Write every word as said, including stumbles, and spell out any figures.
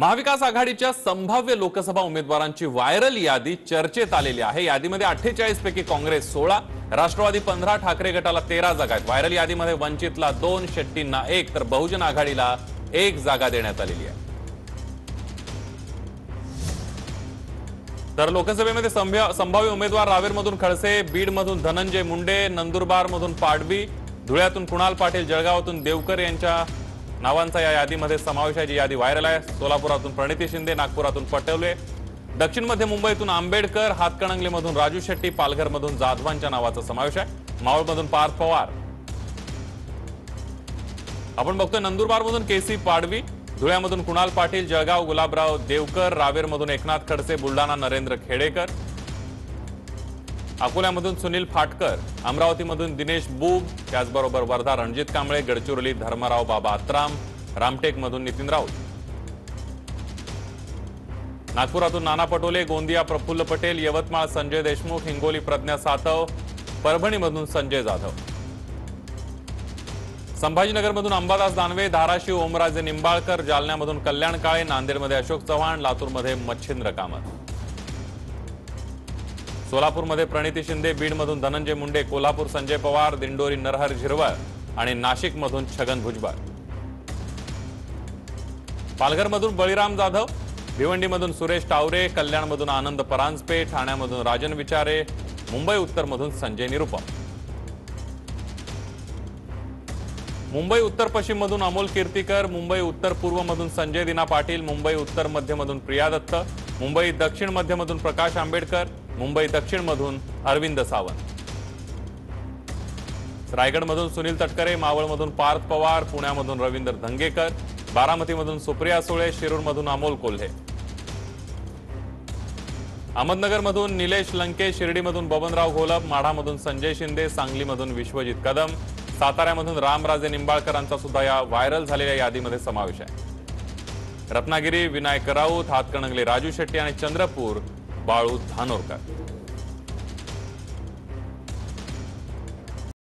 महाविकास आघाडीच्या संभाव्य लोकसभा उमेदवारांची व्हायरल यादी चर्चेत आलेली आहे। यादीमध्ये अठ्ठेचाळीस पैकी काँग्रेस सोळा, राष्ट्रवादी पंधरा, ठाकरे गटाला तेरा जागा आहेत। व्हायरल यादीमध्ये वंचितला दोन, शेट्टींना एक, तर बहुजन आघाडीला एक जागा देण्यात आलेली आहे। तर लोकसभेमध्ये संभाव्य उमेदवार रावेरमधून खडसे, बीडमधून धनंजय मुंडे, नंदुरबारमधून पाडवी, धुळ्यातून कुणाल पाटिल, जळगावातून देवकर यांच्या नावांचा या यादीमध्ये समावेश आहे, जी यादी व्हायरल आहे। सोलापुरातून प्रणीती शिंदे, नागपुरातून पटवले, दक्षिण मध्य मुंबईतून आंबेडकर, हातकणंगलेमधून राजू शेट्टी, पालघरमधून जाधवांच्या नावाचा समावेश आहे, मावळमधून पार्थ पवार। आपण बघतोय नंदुरबारमधून केसी पाडवी, धुळ्यामधून कुणाल पाटील, जळगाव गुलाबराव देवकर, रावेरमधून एकनाथ खडसे, बुलढाणा नरेन्द्र खेडेकर, अकोल्यामधून सुनील फाटकर, अमरावतीमधून दिनेश बुब, त्याचबरोबर वर्धा रणजीत कांबळे, गडचिरोली धर्मराव बाबा अत्राम, रामटेकमधून नितीन राऊत, नागपुरातून नाना पटोले, गोंदिया प्रफुल्ल पटेल, यवतमाळ संजय देशमुख, हिंगोली प्रज्ञा सातव, परभणीमधून संजय जाधव, संभाजीनगरमधून अंबादास दानवे, धाराशिव ओमराजे निंबाळकर, जालन्यामधून कल्याण काळे, नांदेडमध्ये अशोक चव्हाण, लातूरमध्ये मच्छिंद्र कामत, सोलापूरमध्ये प्रणीती शिंदे, बीडमधून धनंजय मुंडे, कोल्हापूर संजय पवार, दिंडोरी नरहर झिरवळ आणि नाशिकमधून छगन भुजबळ, पालघरमधून बळीराम जाधव, भिवंडीमधून सुरेश टावरे, कल्याणमधून आनंद परांजपे, ठाण्यामधून राजन विचारे, मुंबई उत्तरमधून संजय निरुपम, मुंबई उत्तर पश्चिममधून अमोल कीर्तिकर, मुंबई उत्तर पूर्वमधून संजय दिना पाटील, मुंबई उत्तर मध्यमधून प्रिया दत्त, मुंबई दक्षिण मध्यमधून प्रकाश आंबेडकर, मुंबई दक्षिणमधून अरविंद सावंत, रायगडमधून सुनील तटकरे, मावळमधून पार्थ पवार, पुण्यामधून रवींद्र धंगेकर, बारामतीमधून सुप्रिया सुळे, शिरूरमधून अमोल कोल्हे, अहमदनगरमधून निलेश लंके, शिर्डीमधून बबनराव घोलप, माढामधून संजय शिंदे, सांगलीमधून विश्वजित कदम, साताऱ्यामधून रामराजे निंबाळकरांचा सुद्धा या व्हायरल झालेल्या यादीमध्ये समावेश आहे। रत्नागिरी विनायक राऊत, हातकणंगले राजू शेट्टी आणि चंद्रपूर बाळू धानोरकर।